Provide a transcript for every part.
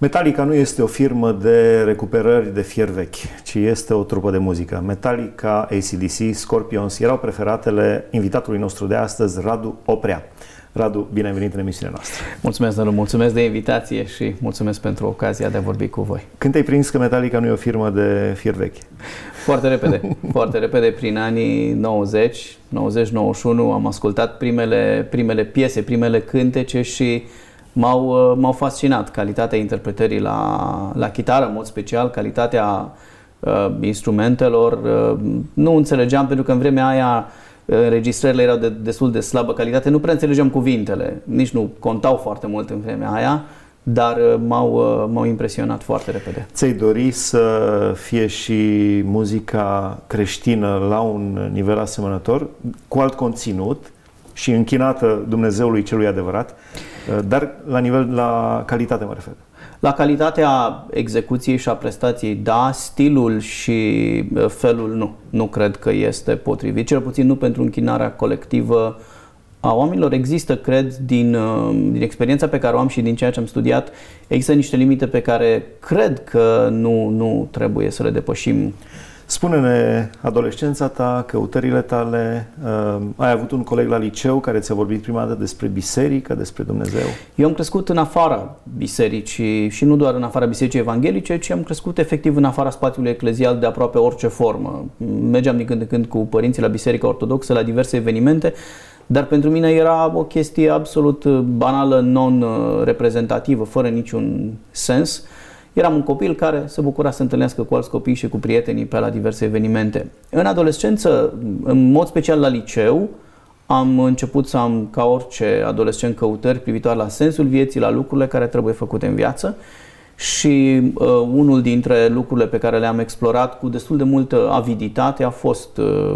Metallica nu este o firmă de recuperări de fier vechi, ci este o trupă de muzică. Metallica, AC/DC, Scorpions erau preferatele invitatului nostru de astăzi, Radu Oprea. Radu, bine ai venit în emisiunea noastră. Mulțumesc, Nelu, mulțumesc de invitație și mulțumesc pentru ocazia de a vorbi cu voi. Când te-ai prins că Metallica nu e o firmă de fier vechi? Foarte repede, foarte repede, prin anii 90, 90-91 am ascultat primele piese, primele cântece și m-au fascinat calitatea interpretării la chitară, în mod special, calitatea instrumentelor. Nu înțelegeam, pentru că în vremea aia înregistrările erau destul de slabă calitate, nu prea înțelegeam cuvintele, nici nu contau foarte mult în vremea aia, dar m-au impresionat foarte repede. Ți-ai dori să fie și muzica creștină la un nivel asemănător, cu alt conținut și închinată Dumnezeului celui adevărat, dar la calitate mă refer. La calitatea execuției și a prestației, da, stilul și felul nu. Nu cred că este potrivit, cel puțin nu pentru închinarea colectivă a oamenilor. Există, cred, din experiența pe care o am și din ceea ce am studiat, există niște limite pe care cred că nu trebuie să le depășim. Spune-ne, adolescența ta, căutările tale, ai avut un coleg la liceu care ți-a vorbit prima dată despre biserică, despre Dumnezeu? Eu am crescut în afara bisericii și nu doar în afara bisericii evanghelice, ci am crescut efectiv în afara spațiului eclezial de aproape orice formă. Mergeam din când în când cu părinții la biserica ortodoxă, la diverse evenimente, dar pentru mine era o chestie absolut banală, non-reprezentativă, fără niciun sens. Eram un copil care se bucura să se întâlnească cu alți copii și cu prietenii pe la diverse evenimente. În adolescență, în mod special la liceu, am început să am, ca orice adolescent, căutări privitoare la sensul vieții, la lucrurile care trebuie făcute în viață și unul dintre lucrurile pe care le-am explorat cu destul de multă aviditate a fost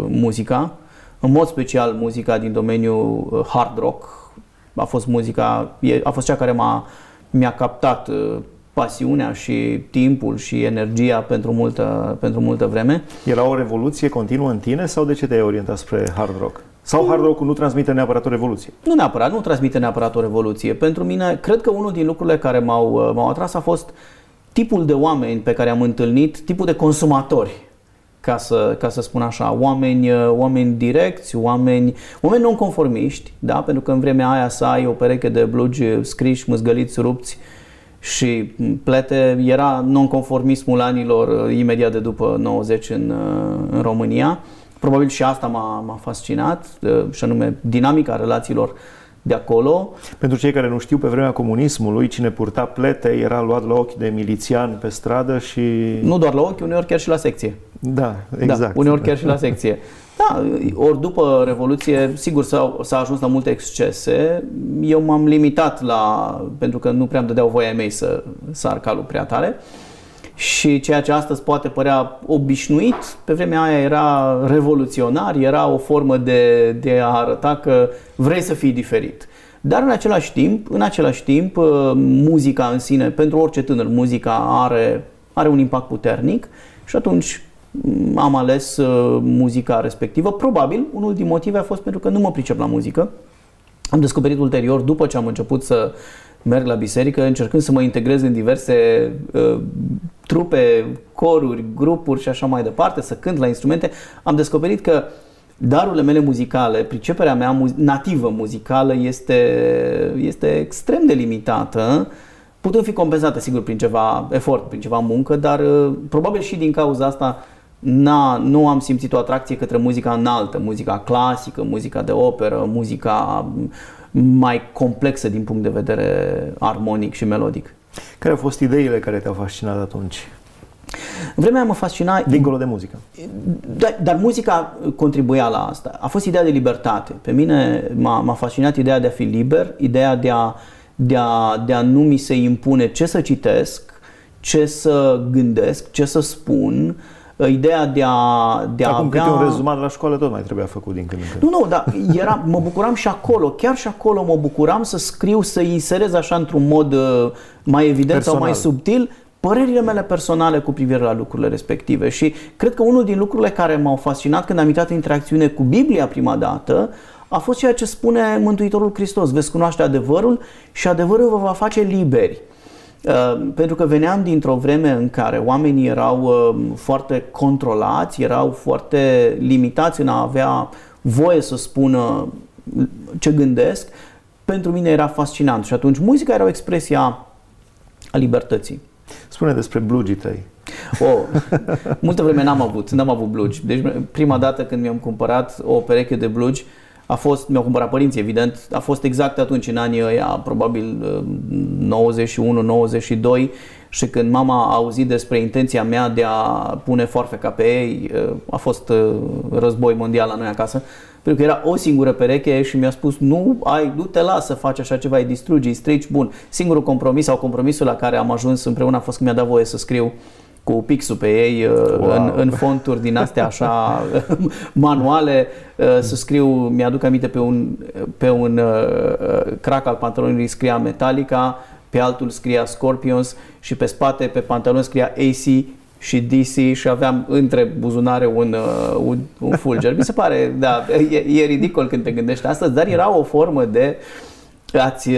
muzica, în mod special muzica din domeniul hard rock. A fost cea care mi-a captat pasiunea și timpul și energia pentru multă vreme. Era o revoluție continuă în tine sau de ce te-ai orientat spre hard rock? Sau hard rock-ul nu transmite neapărat o revoluție? Nu transmite neapărat o revoluție. Pentru mine, cred că unul din lucrurile care m-au atras a fost tipul de oameni pe care am întâlnit, tipul de consumatori, ca să spun așa, oameni direcți, oameni nonconformiști, da? Pentru că în vremea aia să ai o pereche de blugi scriși, mâzgăliți, rupți și plete, era nonconformismul anilor imediat de după 90 în România. Probabil și asta m-a fascinat, și anume dinamica relațiilor de acolo. Pentru cei care nu știu, pe vremea comunismului, cine purta plete era luat la ochi de milițian pe stradă și... Nu doar la ochi, uneori chiar și la secție. Da, exact. Da, uneori chiar și la secție. Da, ori după Revoluție, sigur, s-a ajuns la multe excese. Eu m-am limitat pentru că nu prea îmi dădeau voia mea să sar calul prea tare. Și ceea ce astăzi poate părea obișnuit, pe vremea aia era revoluționar, era o formă de a arăta că vrei să fii diferit. Dar în același timp, muzica în sine, pentru orice tânăr, muzica are un impact puternic și atunci am ales muzica respectivă. Probabil unul din motive a fost pentru că nu mă pricep la muzică. Am descoperit ulterior, după ce am început să merg la biserică, încercând să mă integrez în diverse trupe, coruri, grupuri și așa mai departe, să cânt la instrumente, am descoperit că darurile mele muzicale, priceperea mea nativă muzicală este extrem de limitată, putând fi compensată, sigur, prin ceva efort, prin ceva muncă, dar probabil și din cauza asta nu am simțit o atracție către muzica înaltă, muzica clasică, muzica de operă, muzica mai complexă din punct de vedere armonic și melodic. Care au fost ideile care te-au fascinat atunci? În vremea mă fascina... Dincolo de muzică. Dar muzica contribuia la asta. A fost ideea de libertate. Pe mine m-a fascinat ideea de a fi liber, ideea de a nu mi se impune ce să citesc, ce să gândesc, ce să spun... Ideea de a Acum avea... câte un rezumat la școală tot mai trebuia făcut din când în când. Nu, dar mă bucuram și acolo, chiar și acolo mă bucuram să scriu, să inserez așa într-un mod mai evident personal sau mai subtil părerile mele personale cu privire la lucrurile respective. Și cred că unul din lucrurile care m-au fascinat când am intrat în interacțiune cu Biblia prima dată a fost ceea ce spune Mântuitorul Hristos: veți cunoaște adevărul și adevărul vă va face liberi. Pentru că veneam dintr-o vreme în care oamenii erau foarte controlați, erau foarte limitați în a avea voie să spună ce gândesc. Pentru mine era fascinant și atunci muzica era o expresie a libertății. Spune despre blugii tăi. Oh, multă vreme n-am avut blugi. Deci prima dată când mi-am cumpărat o pereche de blugi, a fost, mi-au cumpărat părinții, evident, a fost exact atunci, în anii ăia, probabil 91-92, și când mama a auzit despre intenția mea de a pune foarfeca pe ei, a fost război mondial la noi acasă, pentru că era o singură pereche și mi-a spus, nu, du-te, lasă să faci așa ceva, îi distrugi, îi strici, bun. Singurul compromis sau compromisul la care am ajuns împreună a fost că mi-a dat voie să scriu cu pixul pe ei, wow, în fonturi din astea așa manuale, să scriu, mi-aduc aminte pe un crac al pantalonului scria Metallica, pe altul scria Scorpions și pe spate, pe pantalon, scria AC și DC și aveam între buzunare un fulger. Mi se pare, da, e ridicol când te gândești astăzi, dar era o formă de a-ți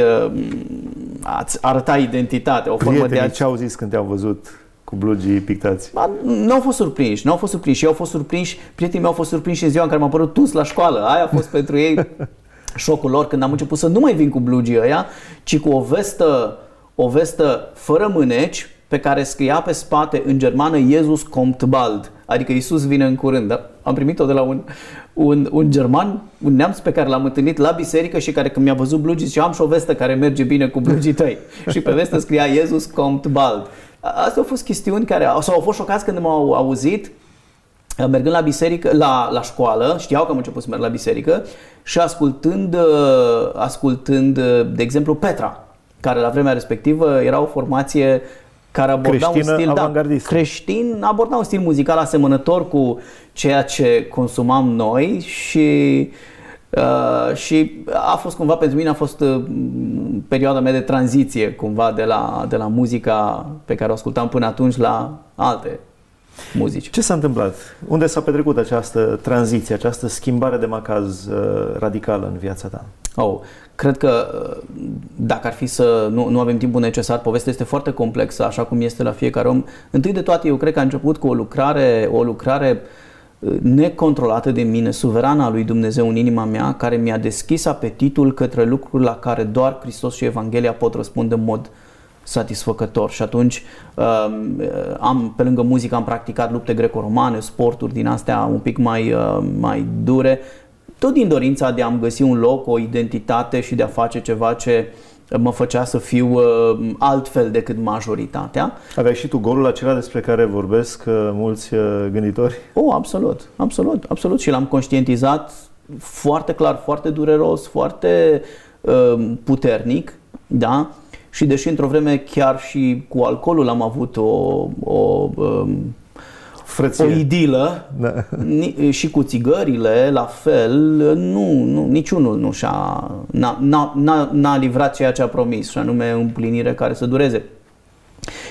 arăta identitate. O formă de ce au zis când te-au văzut cu blugii pictați? Nu au fost surprinși. Eu au fost surprinși, prietenii mei au fost surprinși în ziua în care m-am părut tuns la școală. Aia a fost pentru ei șocul lor, când am început să nu mai vin cu blugii ăia, ci cu o vestă fără mâneci, pe care scria pe spate în germană Iesus kommt bald, adică Iisus vine în curând. Da? Am primit-o de la un german, un neamț pe care l-am întâlnit la biserică și care, când mi-a văzut blugii, zicea, am și o vestă care merge bine cu blugii tăi. Și pe vestă scria Iesus kommt bald. Astea au fost chestiuni care s-au fost șocați când m-au auzit mergând la biserică, la școală. Știau că am început să merg la biserică și ascultând de exemplu Petra, care la vremea respectivă era o formație care aborda un stil creștin, aborda un stil muzical asemănător cu ceea ce consumam noi și a fost cumva, pentru mine a fost perioada mea de tranziție cumva de la muzica pe care o ascultam până atunci la alte muzici. Ce s-a întâmplat? Unde s-a petrecut această tranziție, această schimbare de macaz radicală în viața ta? Oh, cred că dacă ar fi să nu avem timpul necesar, povestea este foarte complexă, așa cum este la fiecare om. Întâi de toate, eu cred că a început cu o lucrare necontrolată de mine, suverana a lui Dumnezeu în inima mea, care mi-a deschis apetitul către lucruri la care doar Hristos și Evanghelia pot răspunde în mod satisfăcător. Și atunci, pe lângă muzică, am practicat lupte greco-romane, sporturi din astea un pic mai dure, tot din dorința de a-mi găsi un loc, o identitate și de a face ceva ce mă făcea să fiu altfel decât majoritatea. Aveai și tu golul acela despre care vorbesc mulți gânditori? Oh, absolut, absolut, absolut. Și l-am conștientizat foarte clar, foarte dureros, foarte puternic, da? Și deși într-o vreme chiar și cu alcoolul am avut o idilă, da, și cu țigările, la fel, niciunul nu n-a livrat ceea ce a promis, și anume împlinire care să dureze.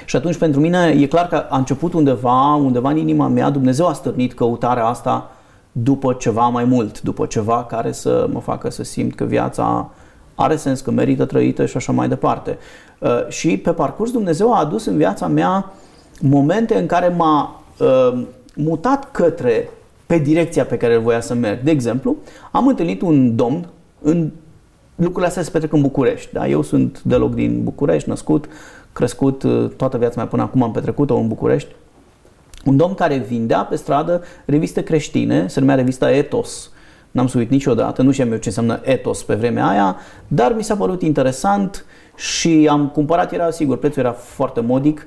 Și atunci pentru mine e clar că a început undeva în inima mea, Dumnezeu a stârnit căutarea asta după ceva mai mult, după ceva care să mă facă să simt că viața are sens, că merită trăită și așa mai departe. Și pe parcurs Dumnezeu a adus în viața mea momente în care m-a mutat pe direcția pe care voia să merg. De exemplu, am întâlnit un domn, lucrurile astea se petrec în București, da? Eu sunt deloc din București, născut, crescut, toată viața mea până acum am petrecut-o în București. Un domn care vindea pe stradă reviste creștine, se numea revista Etos. N-am să uit niciodată, nu știam eu ce înseamnă Etos pe vremea aia, dar mi s-a părut interesant și am cumpărat, prețul era foarte modic,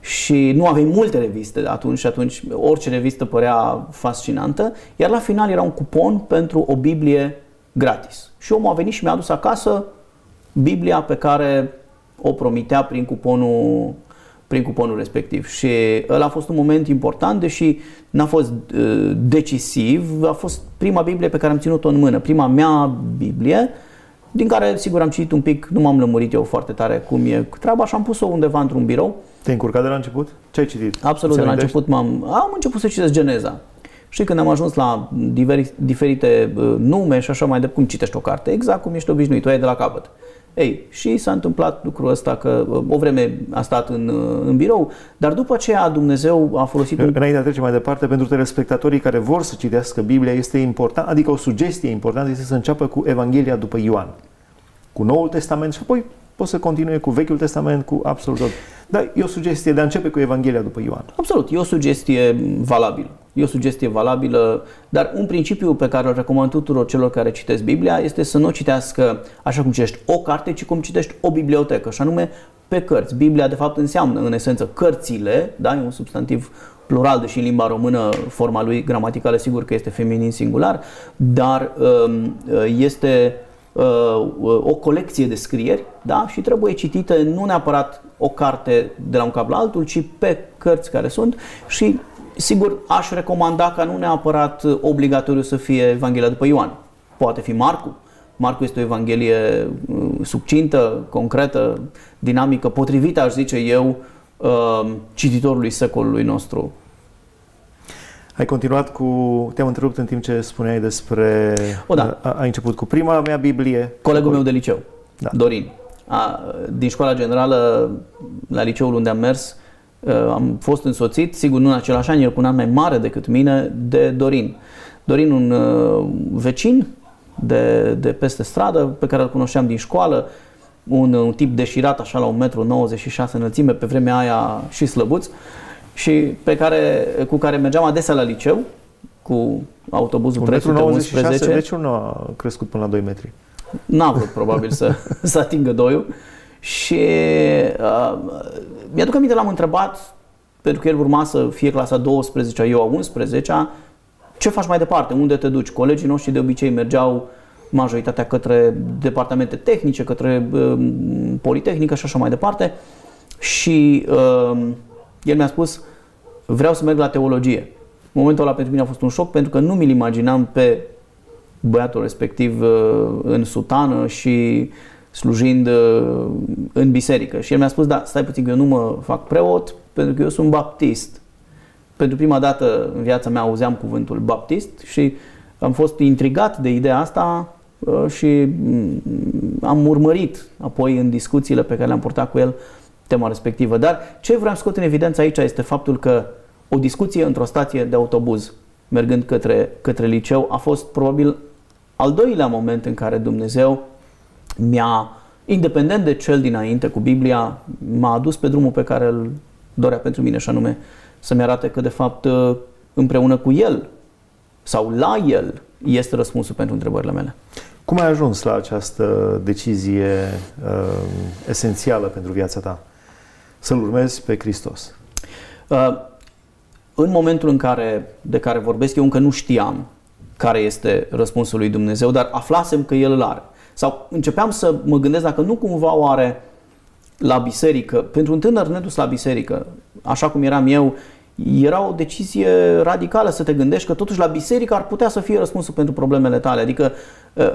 și nu aveai multe reviste atunci și atunci orice revistă părea fascinantă, iar la final era un cupon pentru o Biblie gratis. Și omul a venit și mi-a adus acasă Biblia pe care o promitea prin cuponul respectiv. Și ăla a fost un moment important, deși n-a fost decisiv, a fost prima Biblie pe care am ținut-o în mână, prima mea Biblie, din care, sigur, am citit un pic, nu m-am lămurit eu foarte tare cum e treaba și am pus-o undeva într-un birou. Te-ai încurcat de la început? Ce ai citit? Absolut, de la început am început să citesc Geneza. Și când am ajuns la diferite nume și așa mai departe, cum citești o carte, exact cum ești obișnuit, o ai de la capăt. Ei, și s-a întâmplat lucrul ăsta că o vreme a stat în birou, dar după aceea Dumnezeu a folosit... Înainte de a trece mai departe, pentru telespectatorii care vor să citească Biblia, este important, adică o sugestie importantă este să înceapă cu Evanghelia după Ioan, cu Noul Testament și apoi poți să continue cu Vechiul Testament, cu absolut tot. Dar e o sugestie de a începe cu Evanghelia după Ioan. Absolut, e o sugestie valabilă. E o sugestie valabilă, dar un principiu pe care îl recomand tuturor celor care citesc Biblia este să nu o citească așa cum citești o carte, ci cum citești o bibliotecă, și anume pe cărți. Biblia de fapt înseamnă în esență cărțile, da? E un substantiv plural, deși în limba română forma lui gramaticală sigur că este feminin singular, dar este o colecție de scrieri, da? Și trebuie citită nu neapărat o carte de la un cap la altul, ci pe cărți care sunt. Și sigur, aș recomanda ca nu neapărat obligatoriu să fie Evanghelia după Ioan. Poate fi Marcu. Marcu este o evanghelie succintă, concretă, dinamică, potrivită, aș zice eu, cititorului secolului nostru. Ai continuat cu... Te-am întrerupt în timp ce spuneai despre... O, da. Ai început cu prima mea Biblie. Colegul meu de liceu, da. Dorin. Din școala generală, la liceul unde am mers, am fost însoțit, sigur nu în același an, el cu un an mai mare decât mine, de Dorin. Dorin, un vecin de peste stradă, pe care îl cunoșteam din școală, un tip deșirat, așa la 1,96 m înălțime, pe vremea aia și slăbuț, și cu care mergeam adesea la liceu, cu autobuzul 311. Deci nu a crescut până la 2 metri. N-a vrut probabil să atingă doiul. Și mi-aduc aminte, l-am întrebat, pentru că el urma să fie clasa 12-a, eu a 11-a, ce faci mai departe, unde te duci? Colegii noștri de obicei mergeau majoritatea către departamente tehnice, către politehnică și așa mai departe. Și el mi-a spus, vreau să merg la teologie. Momentul ăla pentru mine a fost un șoc, pentru că nu mi-l imaginam pe băiatul respectiv în sutană și slujind în biserică. Și el mi-a spus, da, stai puțin că eu nu mă fac preot, pentru că eu sunt baptist. Pentru prima dată în viața mea auzeam cuvântul baptist și am fost intrigat de ideea asta și am urmărit apoi în discuțiile pe care le-am purtat cu el tema respectivă. Dar ce vreau să scot în evidență aici este faptul că o discuție într-o stație de autobuz, mergând către liceu, a fost probabil al doilea moment în care Dumnezeu mi-a, independent de cel dinainte cu Biblia, m-a adus pe drumul pe care îl dorea pentru mine, și anume să-mi arate că de fapt împreună cu el sau la el este răspunsul pentru întrebările mele. Cum ai ajuns la această decizie esențială pentru viața ta? Să-L urmezi pe Hristos. În momentul de care vorbesc, eu încă nu știam care este răspunsul lui Dumnezeu, dar aflasem că El îl are. Sau începeam să mă gândesc dacă nu cumva oare la biserică, pentru un tânăr nedus la biserică, așa cum eram eu, era o decizie radicală să te gândești că totuși la biserică ar putea să fie răspunsul pentru problemele tale. Adică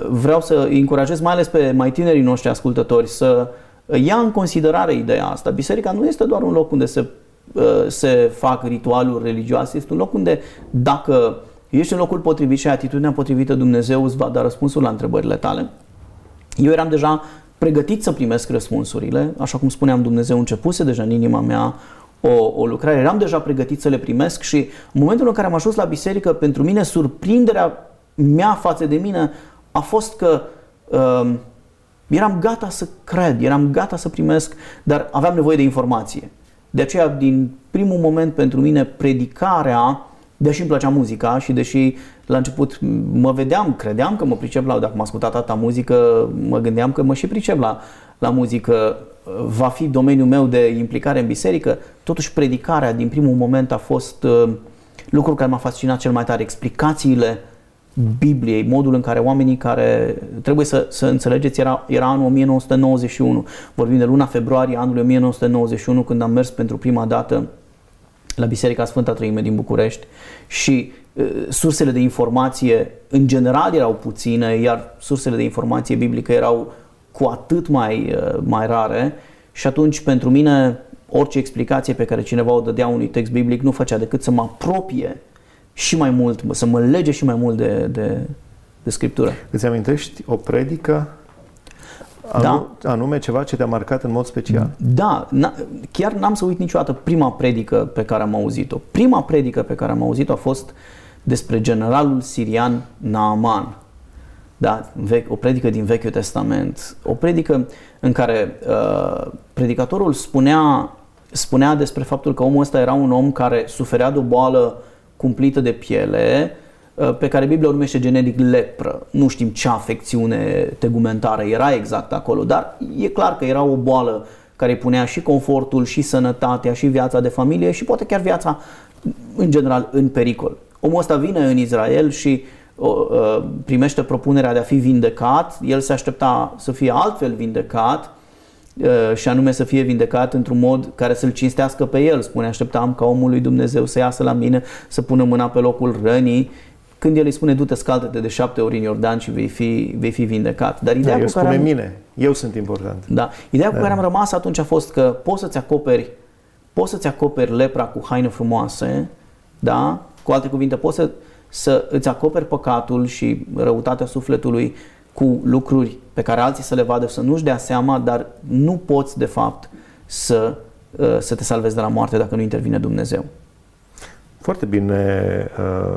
vreau să îi încurajez mai ales pe mai tinerii noștri ascultători să ia în considerare ideea asta. Biserica nu este doar un loc unde se fac ritualuri religioase, este un loc unde dacă ești în locul potrivit și ai atitudinea potrivită, Dumnezeu îți va da răspunsul la întrebările tale. Eu eram deja pregătit să primesc răspunsurile, așa cum spuneam, Dumnezeu începuse deja în inima mea o lucrare, eram deja pregătit să le primesc și în momentul în care am ajuns la biserică, pentru mine surprinderea mea față de mine a fost că eram gata să cred, eram gata să primesc, dar aveam nevoie de informație. De aceea, din primul moment pentru mine, predicarea, deși îmi plăcea muzica și deși la început credeam că mă pricep dacă m-a ascultat tata muzică, mă gândeam că mă și pricep la muzică, va fi domeniul meu de implicare în biserică, totuși predicarea din primul moment a fost lucrul care m-a fascinat cel mai tare, explicațiile Bibliei, modul în care oamenii care, trebuie să înțelegeți, era anul 1991, vorbim de luna februarie anului 1991 când am mers pentru prima dată la Biserica Sfânta Treime din București și sursele de informație în general erau puține, iar sursele de informație biblică erau cu atât mai rare și atunci pentru mine orice explicație pe care cineva o dădea unui text biblic nu făcea decât să mă apropie și mai mult, să mă lege și mai mult de Scriptură. Îți amintești o predică, anume ceva ce te-a marcat în mod special? Da, chiar n-am să uit niciodată prima predică pe care am auzit-o. Prima predică pe care am auzit-o a fost despre generalul sirian Naaman. Da, o predică din Vechiul Testament. O predică în care predicatorul spunea despre faptul că omul ăsta era un om care suferea de o boală cumplită de piele, pe care Biblia o numește generic lepră. Nu știm ce afecțiune tegumentară era exact acolo, dar e clar că era o boală care îi punea și confortul, și sănătatea, și viața de familie și poate chiar viața în general în pericol. Omul ăsta vine în Israel și primește propunerea de a fi vindecat. El se aștepta să fie altfel vindecat, și anume să fie vindecat într-un mod care să-l cinstească pe el. Spune, așteptam ca omul lui Dumnezeu să iasă la mine, să pună mâna pe locul rănii. Când el îi spune, du-te, scaltă-te de 7 ori în Iordan și vei fi vindecat. Dar ideea cu care eu sunt important. Da. Ideea cu care am rămas atunci a fost că poți să-ți acoperi lepra cu haine frumoase, da? Cu alte cuvinte, poți să îți acoperi păcatul și răutatea sufletului cu lucruri pe care alții să le vadă, să nu-și dea seama, dar nu poți, de fapt, să te salvezi de la moarte dacă nu intervine Dumnezeu. Foarte bine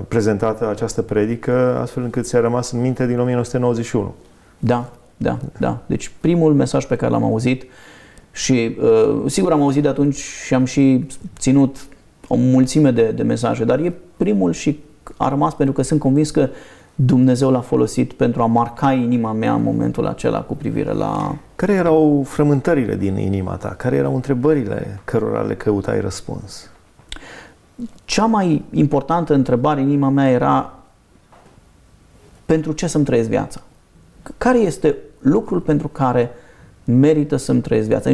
prezentată această predică, astfel încât ți-a rămas în minte din 1991. Da. Deci primul mesaj pe care l-am auzit și sigur am auzit de atunci și am și ținut o mulțime de mesaje, dar e primul și a rămas pentru că sunt convins că Dumnezeu l-a folosit pentru a marca inima mea în momentul acela cu privire la... Care erau frământările din inima ta? Care erau întrebările cărora le căutai răspuns? Cea mai importantă întrebare în inima mea era pentru ce să-mi trăiesc viața? Care este lucrul pentru care merită să-mi trăiesc viața?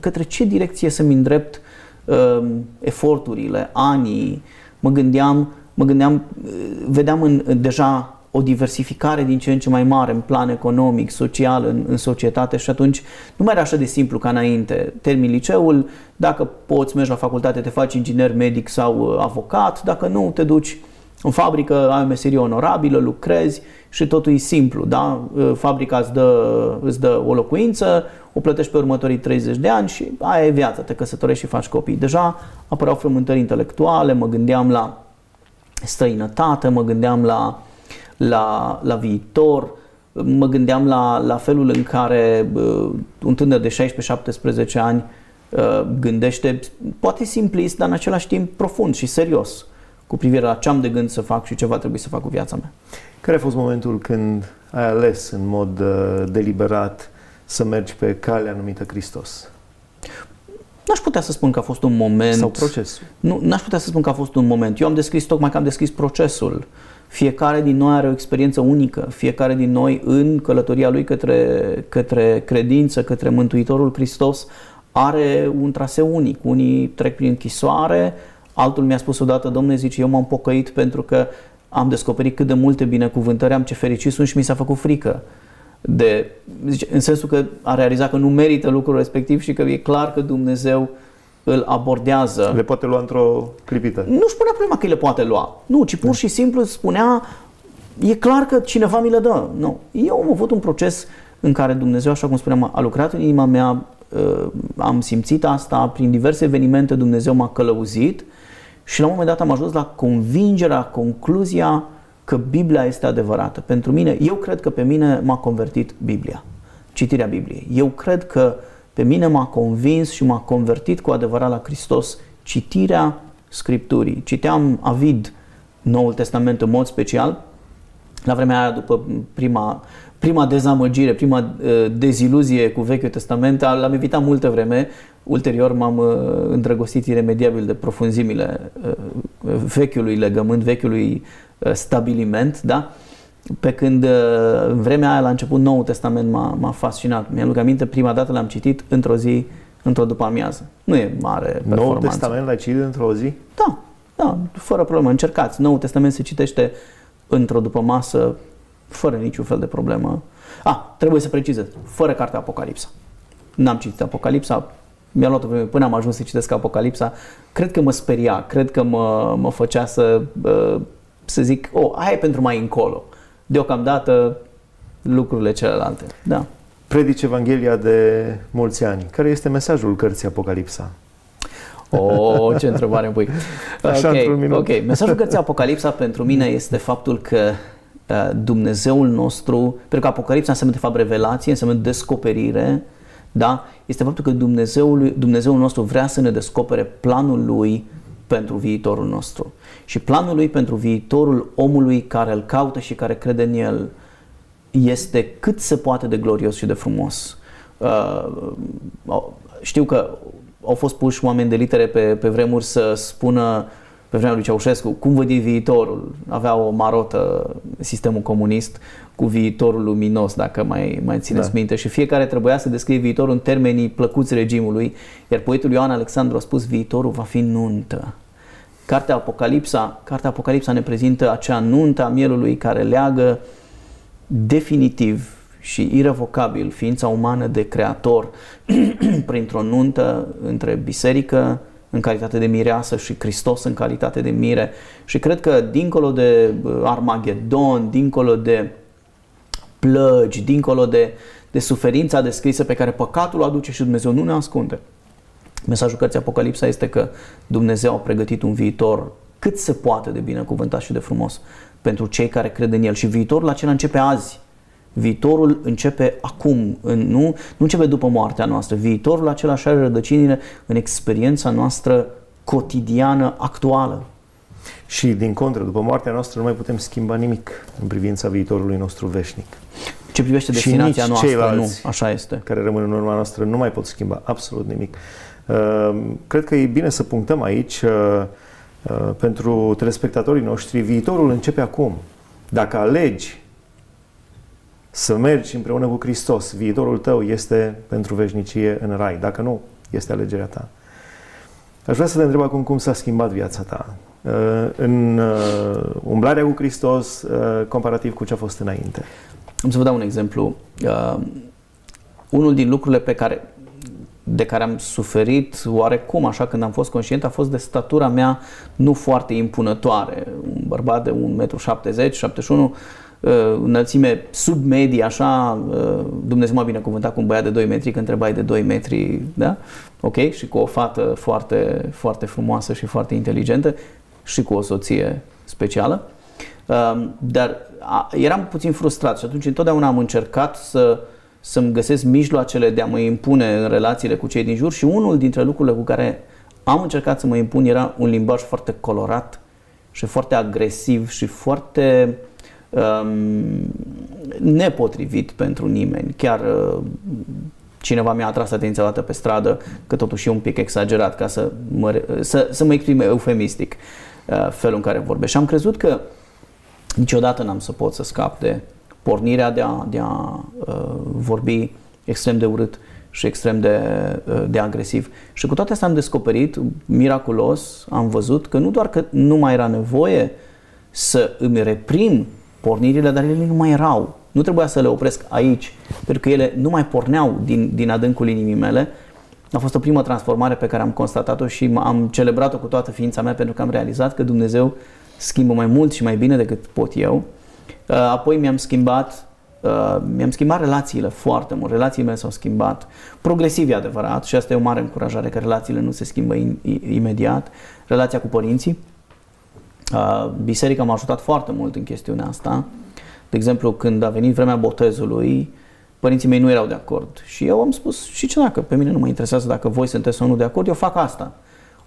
Către ce direcție să-mi îndrept eforturile, anii? Mă gândeam, vedeam deja o diversificare din ce în ce mai mare în plan economic, social, în societate și atunci nu mai era așa de simplu ca înainte. Termin liceul, dacă poți mergi la facultate, te faci inginer, medic sau avocat, dacă nu, te duci în fabrică, ai o meserie onorabilă, lucrezi și totul e simplu. Da? Fabrica îți dă o locuință, o plătești pe următorii 30 de ani și aia e viața, te căsătorești și faci copii. Deja apăreau frământări intelectuale, mă gândeam la străinătate, mă gândeam la viitor, mă gândeam la felul în care un tânăr de 16-17 ani gândește, poate simplist, dar în același timp profund și serios cu privire la ce am de gând să fac și ce va trebui să fac cu viața mea. Care a fost momentul când ai ales în mod deliberat să mergi pe calea numită Hristos? N-aș putea să spun că a fost un moment... Sau proces. Nu, n-aș putea să spun că a fost un moment. Eu am descris, tocmai că am descris procesul. Fiecare din noi are o experiență unică. Fiecare din noi în călătoria lui către credință, către Mântuitorul Hristos, are un traseu unic. Unii trec prin închisoare, altul mi-a spus odată, Domnule, zice, eu m-am pocăit pentru că am descoperit cât de multe binecuvântări am, ce fericit sunt și mi s-a făcut frică. În sensul că a realizat că nu merită lucrul respectiv și că e clar că Dumnezeu îl abordează. Le poate lua într-o clipită. Nu-și punea problema că îi le poate lua. Nu, ci pur și simplu spunea, e clar că cineva mi le dă. Nu. Eu am avut un proces în care Dumnezeu, așa cum spuneam, a lucrat în inima mea, am simțit asta, prin diverse evenimente Dumnezeu m-a călăuzit și la un moment dat am ajuns la convingerea, concluzia că Biblia este adevărată. Pentru mine, eu cred că pe mine m-a convertit Biblia, citirea Bibliei. Eu cred că pe mine m-a convins și m-a convertit cu adevărat la Hristos citirea Scripturii. Citeam avid Noul Testament în mod special, la vremea aia după prima dezamăgire, prima deziluzie cu Vechiul Testament, l-am evitat multă vreme, ulterior m-am îndrăgostit iremediabil de profunzimile vechiului legământ, vechiului stabiliment, da? Pe când în vremea aia, la început, Noul Testament m-a fascinat. Mi-aduc aminte, prima dată l-am citit într-o zi, într-o după-amiază. Nu e mare performanță. Noul Testament l-ai citit într-o zi? Da, fără problemă, încercați. Noul Testament se citește într-o după-masă, fără niciun fel de problemă. Trebuie să precizez, fără cartea Apocalipsa. N-am citit Apocalipsa, mi-a luat o vreme până am ajuns să citesc Apocalipsa, cred că mă speria, cred că mă făcea să zic, aia e pentru mai încolo. Deocamdată lucrurile celelalte. Da. Predici Evanghelia de mulți ani. Care este mesajul cărții Apocalipsa? Ce întrebare îmi pui. Așa, într-un minut. Okay. Mesajul cărții Apocalipsa pentru mine este faptul că Dumnezeul nostru, pentru că Apocalipsa înseamnă de fapt revelație, înseamnă descoperire, da? Este faptul că Dumnezeul nostru vrea să ne descopere planul Lui pentru viitorul nostru. Și planul Lui pentru viitorul omului care îl caută și care crede în El este cât se poate de glorios și de frumos. Știu că au fost puși oameni de litere pe vremuri să spună, pe vremea lui Ceaușescu, cum văd ei viitorul. Avea o marotă sistemul comunist cu viitorul luminos, dacă mai țineți minte. Și fiecare trebuia să descrie viitorul în termenii plăcuți regimului, iar poetul Ioan Alexandru a spus viitorul va fi nuntă. Cartea Apocalipsa ne prezintă acea nuntă a mielului care leagă definitiv și irevocabil ființa umană de Creator printr-o nuntă între biserică în calitate de mireasă și Hristos în calitate de mire. Și cred că dincolo de Armagedon, dincolo de plăgi, dincolo de suferința descrisă pe care păcatul o aduce și Dumnezeu nu ne ascunde, mesajul cărții Apocalipsa este că Dumnezeu a pregătit un viitor cât se poate de binecuvântat și de frumos pentru cei care cred în El. Și viitorul acela începe azi. Viitorul începe acum, nu începe după moartea noastră. Viitorul acela și are rădăcinile în experiența noastră cotidiană, actuală. Și din contră, după moartea noastră nu mai putem schimba nimic în privința viitorului nostru veșnic. Ce privește destinația noastră, nu, așa este. Care rămân în urma noastră nu mai pot schimba absolut nimic. Cred că e bine să punctăm aici. Pentru telespectatorii noștri, viitorul începe acum. Dacă alegi să mergi împreună cu Hristos, viitorul tău este pentru veșnicie în rai. Dacă nu, este alegerea ta. Aș vrea să te întreb acum cum s-a schimbat viața ta în umblarea cu Hristos comparativ cu ce a fost înainte. Am să vă dau un exemplu. Unul din lucrurile de care am suferit oarecum așa când am fost conștient a fost de statura mea nu foarte impunătoare. Un bărbat de 1,70 m, 71 înălțime sub medie, așa. Dumnezeu m-a binecuvântat cu un băiat de 2 metri, când întrebai de 2 metri, da? Ok? Și cu o fată foarte, foarte frumoasă și foarte inteligentă și cu o soție specială. Dar eram puțin frustrat și atunci întotdeauna am încercat să-mi găsesc mijloacele de a mă impune în relațiile cu cei din jur și unul dintre lucrurile cu care am încercat să mă impun era un limbaj foarte colorat și foarte agresiv și foarte nepotrivit pentru nimeni. Chiar cineva mi-a atras atenția odată pe stradă că totuși e un pic exagerat ca să mă exprim eufemistic felul în care vorbesc. Și am crezut că niciodată n-am să pot să scap de pornirea de a vorbi extrem de urât și extrem de agresiv. Și cu toate astea am descoperit, miraculos, am văzut că nu doar că nu mai era nevoie să îmi reprim pornirile, dar ele nu mai erau. Nu trebuia să le opresc aici, pentru că ele nu mai porneau din adâncul inimii mele. A fost o primă transformare pe care am constatat-o și am celebrat-o cu toată ființa mea, pentru că am realizat că Dumnezeu schimbă mai mult și mai bine decât pot eu. Apoi mi-am schimbat relațiile foarte mult, relațiile mele s-au schimbat progresiv, e adevărat, și asta e o mare încurajare, că relațiile nu se schimbă imediat. Relația cu părinții, biserica m-a ajutat foarte mult în chestiunea asta. De exemplu, când a venit vremea botezului, părinții mei nu erau de acord și eu am spus, și ce dacă, pe mine nu mă interesează dacă voi sunteți sau nu de acord, eu fac asta.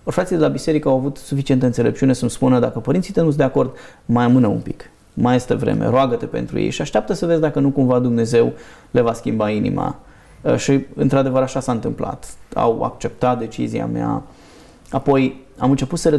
Or, frații de la biserică au avut suficientă înțelepciune să-mi spună, dacă părinții te nu sunt de acord, mai amână un pic. Mai este vreme, roagă-te pentru ei și așteaptă să vezi dacă nu cumva Dumnezeu le va schimba inima. Și într-adevăr așa s-a întâmplat. Au acceptat decizia mea. Apoi am început să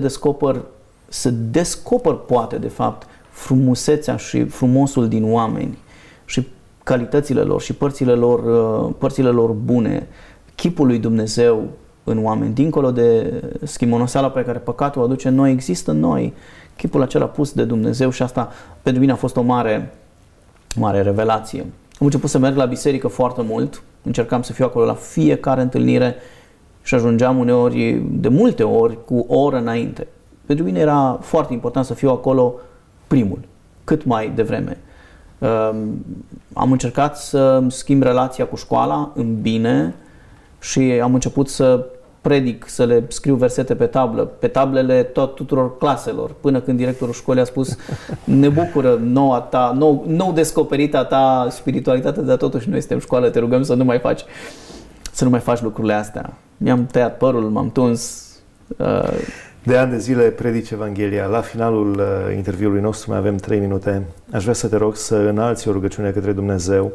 descoper poate de fapt frumusețea și frumosul din oameni și calitățile lor și părțile lor bune, chipul lui Dumnezeu în oameni. Dincolo de schimonoseala pe care păcatul o aduce în noi, există în noi chipul acela pus de Dumnezeu și asta pentru mine a fost o mare revelație. Am început să merg la biserică foarte mult, încercam să fiu acolo la fiecare întâlnire și ajungeam uneori, de multe ori, cu o oră înainte. Pentru mine era foarte important să fiu acolo primul, cât mai devreme. Am încercat să schimb relația cu școala în bine și am început să predic, să le scriu versete pe tablă, pe tablele tuturor claselor, până când directorul școlii a spus: ne bucură noua ta, nou descoperita ta spiritualitate, dar totuși noi suntem școală, te rugăm să nu mai faci, să nu mai faci lucrurile astea. Mi-am tăiat părul, m-am tuns. De ani de zile predici Evanghelia. La finalul interviului nostru mai avem 3 minute. Aș vrea să te rog să înalți o rugăciune către Dumnezeu.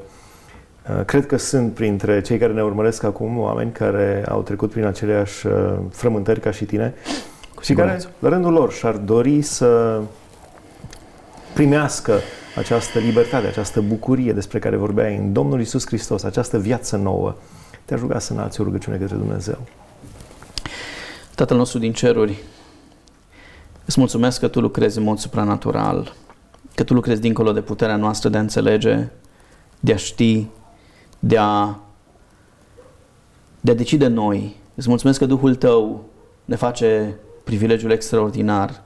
Cred că sunt printre cei care ne urmăresc acum oameni care au trecut prin aceleași frământări ca și tine și care, la rândul lor, și-ar dori să primească această libertate, această bucurie despre care vorbeai în Domnul Iisus Hristos, această viață nouă. Te-aș ruga să înalți o rugăciune către Dumnezeu. Tatăl nostru din ceruri, îți mulțumesc că Tu lucrezi în mod supranatural, că Tu lucrezi dincolo de puterea noastră de a înțelege, de a ști, de a decide noi. Îți mulțumesc că Duhul Tău ne face privilegiul extraordinar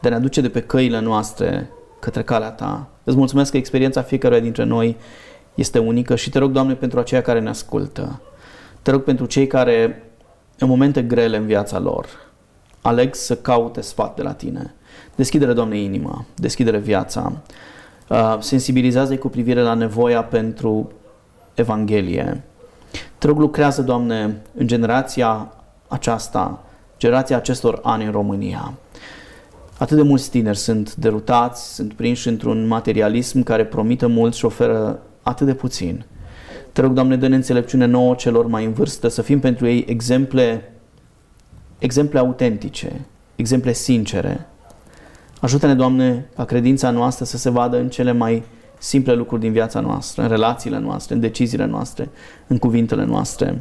de a ne aduce de pe căile noastre către calea Ta. Îți mulțumesc că experiența fiecăruia dintre noi este unică și Te rog, Doamne, pentru aceia care ne ascultă. Te rog pentru cei care în momente grele în viața lor aleg să caute sfat de la Tine. Deschidere, Doamne, inima, deschidere viața, sensibilizează-i cu privire la nevoia pentru Evanghelie. Te rog, lucrează, Doamne, în generația aceasta, generația acestor ani în România. Atât de mulți tineri sunt derutați, sunt prinși într-un materialism care promite mult și oferă atât de puțin. Te rog, Doamne, dă-ne înțelepciune nouă celor mai în vârstă, să fim pentru ei exemple autentice, exemple sincere. Ajută-ne, Doamne, ca credința noastră să se vadă în cele mai simple lucruri din viața noastră, în relațiile noastre, în deciziile noastre, în cuvintele noastre.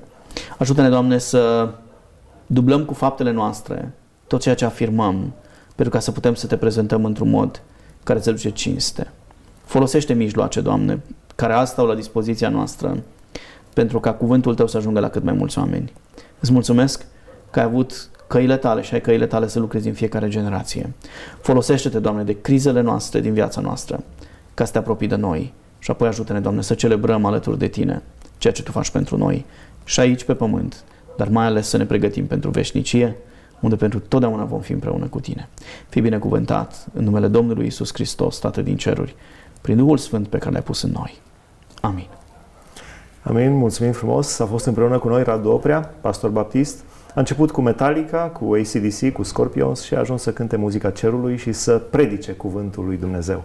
Ajută-ne, Doamne, să dublăm cu faptele noastre tot ceea ce afirmăm, pentru ca să putem să Te prezentăm într-un mod care îți aduce cinste. Folosește mijloace, Doamne, care azi stau la dispoziția noastră, pentru ca cuvântul Tău să ajungă la cât mai mulți oameni. Îți mulțumesc că ai avut căile Tale și ai căile Tale să lucrezi în fiecare generație. Folosește-Te, Doamne, de crizele noastre din viața noastră, ca să Te apropii de noi și apoi ajută-ne, Doamne, să celebrăm alături de Tine ceea ce Tu faci pentru noi și aici pe pământ, dar mai ales să ne pregătim pentru veșnicie, unde pentru totdeauna vom fi împreună cu Tine. Fii binecuvântat în numele Domnului Iisus Hristos, Tatăl din ceruri, prin Duhul Sfânt pe care l-ai pus în noi. Amin. Amin, mulțumim frumos. A fost împreună cu noi Radu Oprea, pastor baptist. A început cu Metallica, cu AC/DC, cu Scorpions și a ajuns să cânte muzica cerului și să predice cuvântul lui Dumnezeu.